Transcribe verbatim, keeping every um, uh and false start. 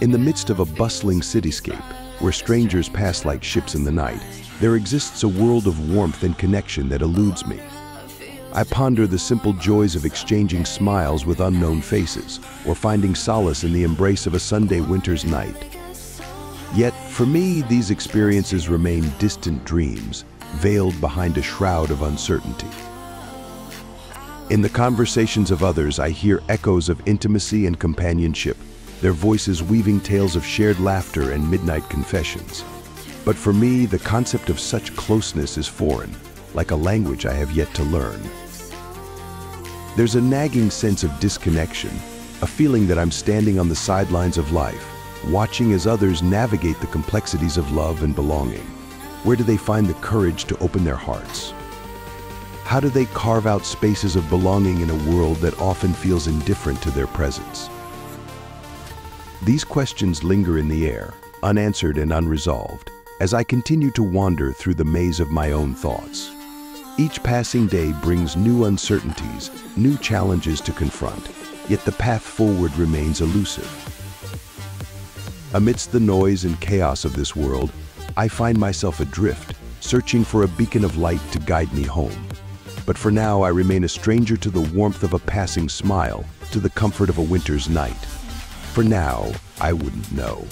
In the midst of a bustling cityscape, where strangers pass like ships in the night, there exists a world of warmth and connection that eludes me. I ponder the simple joys of exchanging smiles with unknown faces, or finding solace in the embrace of a Sunday winter's night. Yet, for me, these experiences remain distant dreams, veiled behind a shroud of uncertainty. In the conversations of others, I hear echoes of intimacy and companionship, their voices weaving tales of shared laughter and midnight confessions. But for me, the concept of such closeness is foreign, like a language I have yet to learn. There's a nagging sense of disconnection, a feeling that I'm standing on the sidelines of life, watching as others navigate the complexities of love and belonging. Where do they find the courage to open their hearts? How do they carve out spaces of belonging in a world that often feels indifferent to their presence? These questions linger in the air, unanswered and unresolved, as I continue to wander through the maze of my own thoughts. Each passing day brings new uncertainties, new challenges to confront, yet the path forward remains elusive. Amidst the noise and chaos of this world, I find myself adrift, searching for a beacon of light to guide me home. But for now, I remain a stranger to the warmth of a passing smile, to the comfort of a winter's night. For now, I wouldn't know.